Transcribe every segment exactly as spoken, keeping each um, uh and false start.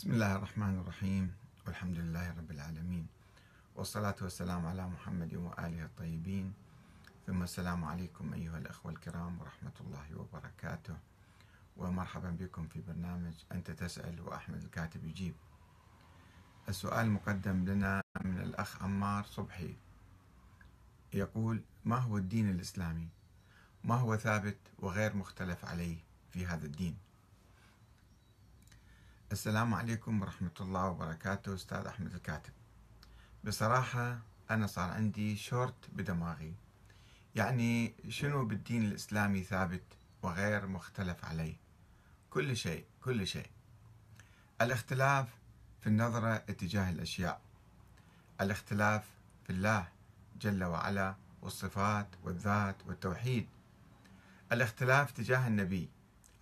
بسم الله الرحمن الرحيم، والحمد لله رب العالمين، والصلاة والسلام على محمد وآله الطيبين. ثم السلام عليكم أيها الأخوة الكرام ورحمة الله وبركاته، ومرحبا بكم في برنامج أنت تسأل وأحمد الكاتب يجيب. السؤال مقدم لنا من الأخ عمار صبحي، يقول: ما هو الدين الإسلامي؟ ما هو ثابت وغير مختلف عليه في هذا الدين؟ السلام عليكم ورحمة الله وبركاته. أستاذ أحمد الكاتب، بصراحة أنا صار عندي شورت بدماغي، يعني شنو بالدين الإسلامي ثابت وغير مختلف عليه؟ كل شيء كل شيء. الاختلاف في النظرة اتجاه الأشياء، الاختلاف في الله جل وعلا والصفات والذات والتوحيد، الاختلاف تجاه النبي،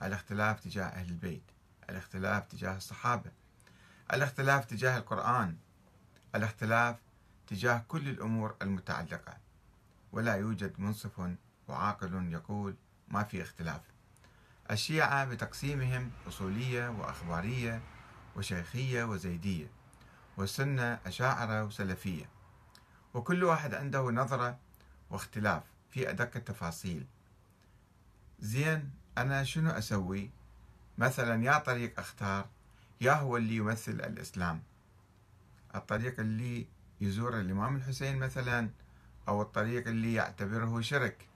الاختلاف تجاه أهل البيت، الاختلاف تجاه الصحابة، الاختلاف تجاه القرآن، الاختلاف تجاه كل الأمور المتعلقة. ولا يوجد منصف وعاقل يقول ما في اختلاف. الشيعة بتقسيمهم أصولية وأخبارية وشيخية وزيدية، والسنة أشاعرة وسلفية، وكل واحد عنده نظرة واختلاف في أدق التفاصيل. زين، أنا شنو أسوي؟ مثلا يا طريق أختار، يا هو اللي يمثل الإسلام، الطريق اللي يزور الإمام الحسين مثلا، أو الطريق اللي يعتبره شرك،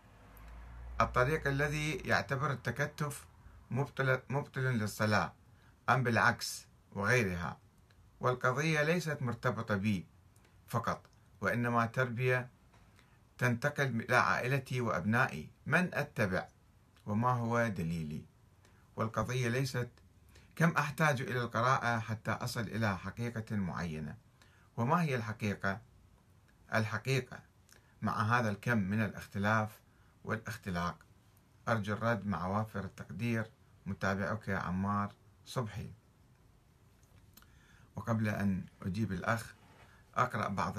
الطريق الذي يعتبر التكتف مبطلا للصلاة أم بالعكس، وغيرها. والقضية ليست مرتبطة بي فقط، وإنما تربية تنتقل إلى عائلتي وأبنائي، من أتبع وما هو دليلي. والقضية ليست كم أحتاج إلى القراءة حتى أصل إلى حقيقة معينة، وما هي الحقيقة؟ الحقيقة مع هذا الكم من الاختلاف والاختلاق. أرجو الرد مع وافر التقدير، متابعك عمار صبحي. وقبل أن أجيب الأخ أقرأ بعض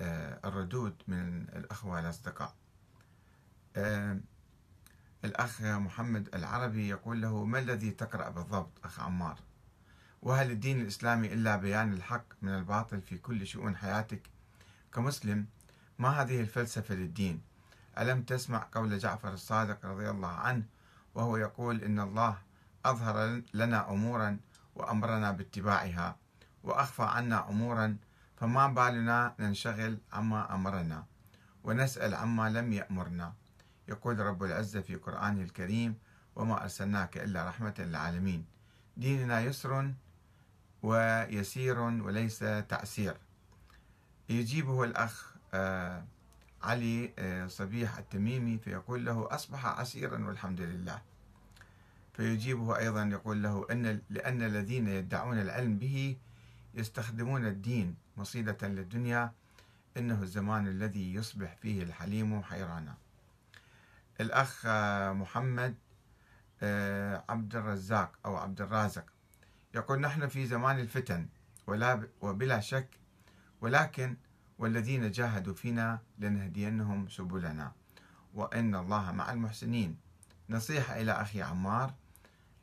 الردود من الأخوة الأصدقاء. الأخ محمد العربي يقول له: ما الذي تقرأ بالضبط أخ عمار؟ وهل الدين الإسلامي إلا بيان الحق من الباطل في كل شؤون حياتك كمسلم؟ ما هذه الفلسفة للدين؟ ألم تسمع قول جعفر الصادق رضي الله عنه وهو يقول: إن الله أظهر لنا أمورا وأمرنا باتباعها، وأخفى عنا أمورا، فما بالنا ننشغل عما أمرنا ونسأل عما لم يأمرنا. يقول رب العزة في قرآنه الكريم: وما أرسلناك إلا رحمة للعالمين. ديننا يسر ويسير وليس تعسير. يجيبه الأخ علي صبيح التميمي فيقول له: أصبح عسيرا والحمد لله. فيجيبه أيضا يقول له: إن لأن الذين يدعون العلم به يستخدمون الدين مصيدة للدنيا، إنه الزمان الذي يصبح فيه الحليم حيرانا. الأخ محمد عبد الرزاق أو عبد الرازق يقول: نحن في زمان الفتن ولا وبلا شك، ولكن والذين جاهدوا فينا لنهدينهم سبلنا وإن الله مع المحسنين. نصيحة إلى أخي عمار: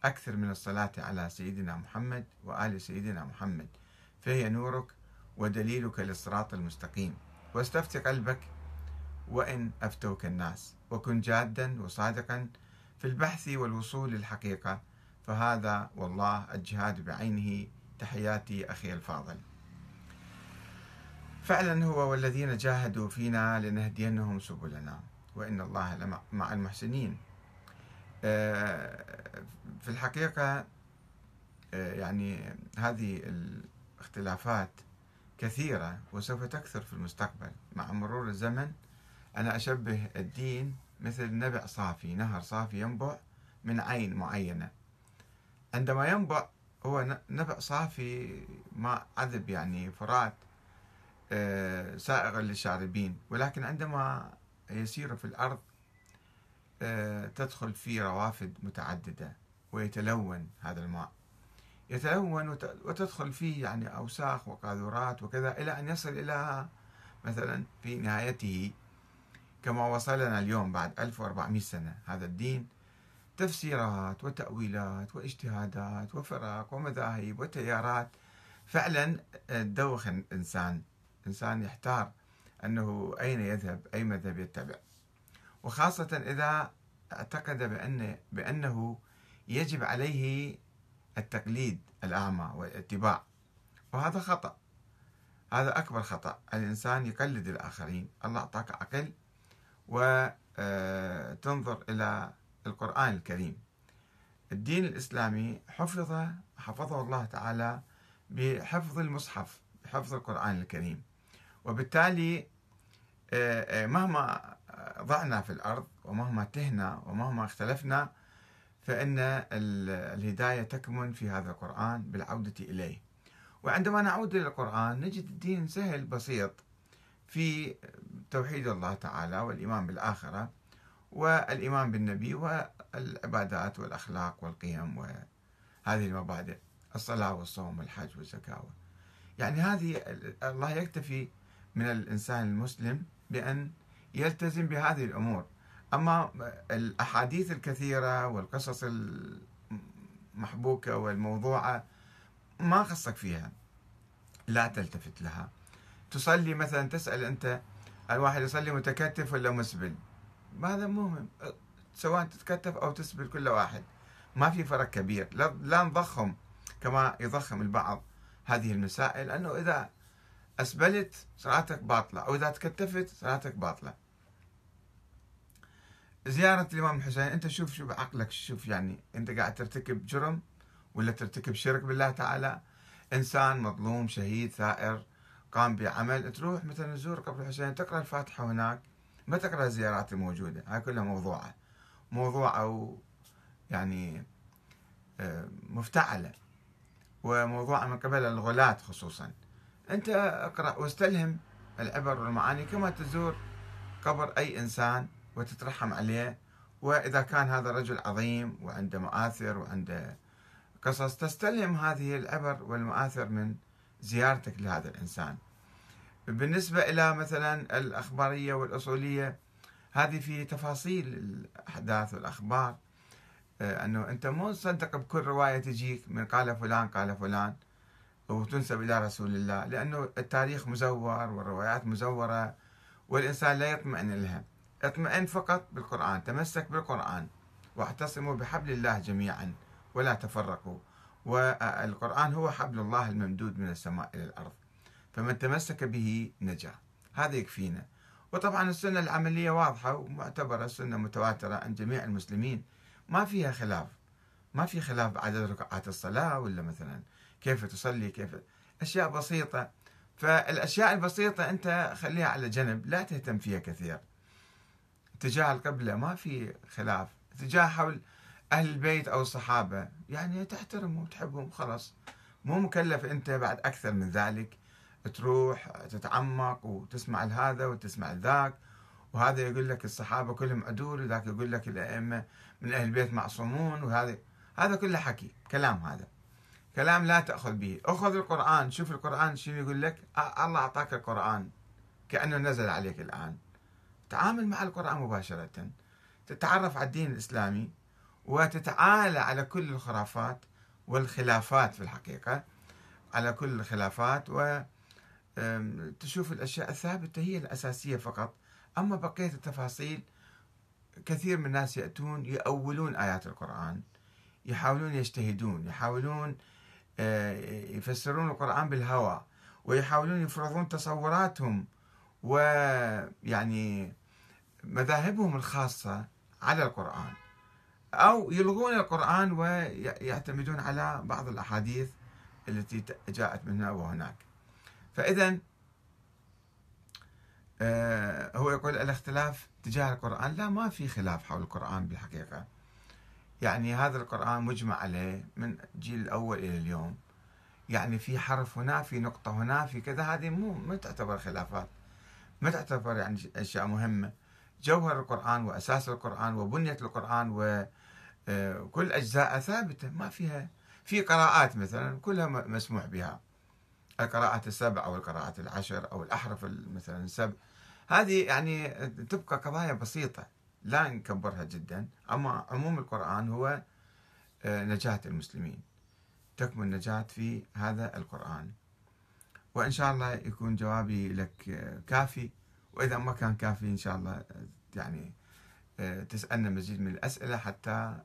أكثر من الصلاة على سيدنا محمد وآل سيدنا محمد، فهي نورك ودليلك للصراط المستقيم. واستفت قلبك وإن أفتوك الناس، وكن جادا وصادقا في البحث والوصول للحقيقة، فهذا والله الجهاد بعينه. تحياتي أخي الفاضل. فعلا هو والذين جاهدوا فينا لنهدينهم سبلنا وإن الله مع المحسنين. في الحقيقة يعني هذه الاختلافات كثيرة وسوف تكثر في المستقبل مع مرور الزمن. أنا أشبه الدين مثل نبع صافي، نهر صافي ينبع من عين معينة. عندما ينبع هو نبع صافي، ماء عذب يعني فرات سائغ للشاربين، ولكن عندما يسير في الأرض تدخل فيه روافد متعددة ويتلون هذا الماء، يتلون وتدخل فيه يعني أوساخ وقاذورات وكذا، إلى أن يصل إلى مثلا في نهايته كما وصلنا اليوم بعد ألف وأربعمائة سنة. هذا الدين تفسيرات وتأويلات واجتهادات وفرق ومذاهب وتيارات، فعلا تدوخ الإنسان. الإنسان يحتار أنه أين يذهب، أي مذهب يتبع، وخاصة إذا اعتقد بأن بأنه يجب عليه التقليد الأعمى والاتباع، وهذا خطأ، هذا أكبر خطأ. الإنسان يقلد الآخرين. الله أعطاك عقل وتنظر إلى القرآن الكريم. الدين الإسلامي حفظه حفظه الله تعالى بحفظ المصحف، بحفظ القرآن الكريم، وبالتالي مهما ضعنا في الأرض ومهما تهنا ومهما اختلفنا فإن الهداية تكمن في هذا القرآن بالعودة إليه. وعندما نعود إلى القرآن نجد الدين سهل بسيط في توحيد الله تعالى والإيمان بالآخرة والإيمان بالنبي والعبادات والأخلاق والقيم وهذه المبادئ، الصلاة والصوم والحج والزكاة. يعني هذه الله يكتفي من الإنسان المسلم بأن يلتزم بهذه الأمور. أما الأحاديث الكثيرة والقصص المحبوكة والموضوعة ما خصك فيها، لا تلتفت لها. تصلي مثلا، تسأل أنت الواحد يصلي متكتف ولا مسبل، هذا مهم، سواء تتكتف أو تسبل كل واحد ما في فرق كبير. لا نضخم كما يضخم البعض هذه المسائل، أنه إذا أسبلت صلاتك باطلة أو إذا تكتفت صلاتك باطلة. زيارة الإمام الحسين، أنت شوف شو بعقلك، شوف يعني أنت قاعد ترتكب جرم ولا ترتكب شرك بالله تعالى؟ إنسان مظلوم شهيد ثائر قام بعمل، تروح مثلا تزور قبر الحسين تقرأ الفاتحة هناك، ما تقرأ الزيارات الموجودة. هاي كلها موضوعة موضوعة أو يعني مفتعلة، وموضوعة من قبل الغلاة خصوصا. أنت اقرأ واستلهم العبر والمعاني كما تزور قبر أي إنسان وتترحم عليه، وإذا كان هذا رجل عظيم وعنده مآثر وعنده قصص تستلهم هذه العبر والمآثر من زيارتك لهذا الإنسان. بالنسبة إلى مثلا الأخبارية والأصولية، هذه في تفاصيل الأحداث والأخبار، أنه أنت مو تصدق بكل رواية تجيك من قال فلان قال فلان وتنسب إلى رسول الله، لأنه التاريخ مزور والروايات مزورة والإنسان لا يطمئن لها. اطمئن فقط بالقرآن، تمسك بالقرآن واعتصموا بحبل الله جميعا ولا تفرقوا، والقرآن هو حبل الله الممدود من السماء إلى الأرض، فمن تمسك به نجا. هذا يكفينا. وطبعا السنة العملية واضحة ومعتبرة، سنة متواترة عن جميع المسلمين، ما فيها خلاف، ما في خلاف بعدد ركعات الصلاة ولا مثلا كيف تصلي، كيف أشياء بسيطة. فالأشياء البسيطة أنت خليها على جنب، لا تهتم فيها كثير. تجاه القبلة ما في خلاف، تجاه حول أهل البيت أو الصحابة يعني تحترمهم وتحبهم خلاص. مو مكلف أنت بعد أكثر من ذلك، تروح تتعمق وتسمع لهذا وتسمع لذاك، وهذا يقول لك الصحابة كلهم عدول، وذاك يقول لك الأئمة من أهل البيت معصومون، وهذا هذا كله حكي كلام، هذا كلام لا تأخذ به. أخذ القرآن، شوف القرآن شنو يقول لك. الله أعطاك القرآن كأنه نزل عليك الآن، تعامل مع القرآن مباشرة، تتعرف على الدين الإسلامي وتتعالى على كل الخرافات والخلافات، في الحقيقة على كل الخلافات، وتشوف الأشياء الثابتة هي الأساسية فقط. أما بقية التفاصيل، كثير من الناس يأتون يؤولون آيات القرآن، يحاولون يجتهدون، يحاولون يفسرون القرآن بالهوى، ويحاولون يفرضون تصوراتهم ويعني مذاهبهم الخاصة على القرآن، أو يلغون القرآن ويعتمدون على بعض الأحاديث التي جاءت من هنا وهناك. فإذا هو يقول الاختلاف تجاه القرآن، لا، ما في خلاف حول القرآن بالحقيقة. يعني هذا القرآن مجمع عليه من الجيل الأول إلى اليوم، يعني في حرف هنا، في نقطة هنا، في كذا، هذه مو ما تعتبر خلافات، ما تعتبر يعني أشياء مهمة. جوهر القرآن وأساس القرآن وبنية القرآن وكل أجزاء ثابتة، ما فيها في قراءات مثلا كلها مسموح بها، القراءات السبع أو القراءات العشر أو الأحرف مثلا السبع، هذه يعني تبقى قضايا بسيطة لا نكبرها جدا. أما عموم القرآن هو نجاة المسلمين، تكمن نجاة في هذا القرآن. وإن شاء الله يكون جوابي لك كافي، وإذا ما كان كافي إن شاء الله يعني تسألنا مزيد من الأسئلة حتى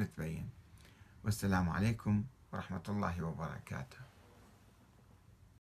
نتبين. والسلام عليكم ورحمة الله وبركاته.